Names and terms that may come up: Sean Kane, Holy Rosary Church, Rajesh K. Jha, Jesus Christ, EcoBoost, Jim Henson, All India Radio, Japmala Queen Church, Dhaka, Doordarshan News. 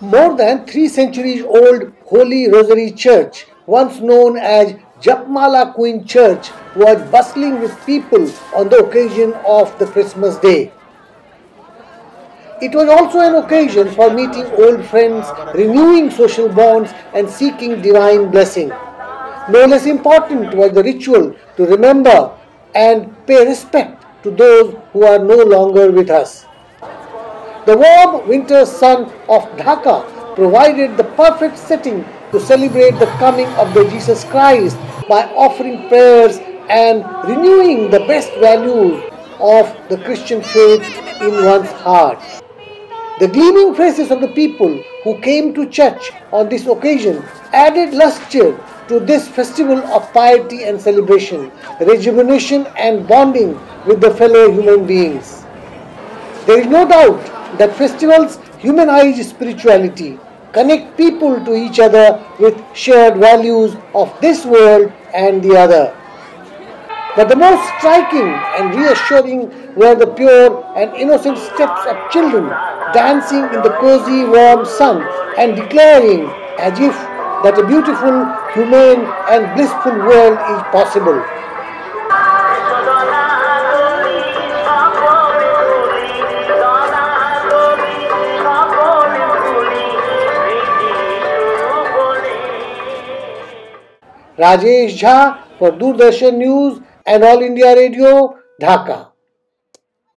more than 3 centuries old Holy Rosary Church, once known as Japmala Queen Church, was bustling with people on the occasion of the Christmas Day. It was also an occasion for meeting old friends, renewing social bonds and seeking divine blessing. No less important was the ritual to remember and pay respect to those who are no longer with us. The warm winter sun of Dhaka provided the perfect setting to celebrate the coming of the Jesus Christ by offering prayers and renewing the best values of the Christian faith in one's heart. The gleaming faces of the people who came to church on this occasion added luster to this festival of piety and celebration, rejuvenation and bonding with the fellow human beings. There is no doubt that festivals humanize spirituality, connect people to each other with shared values of this world and the other. But the most striking and reassuring were the pure and innocent steps of children dancing in the cozy warm sun and declaring as if that a beautiful, humane and blissful world is possible. Rajesh Jha for Doordarshan News and All India Radio, Dhaka.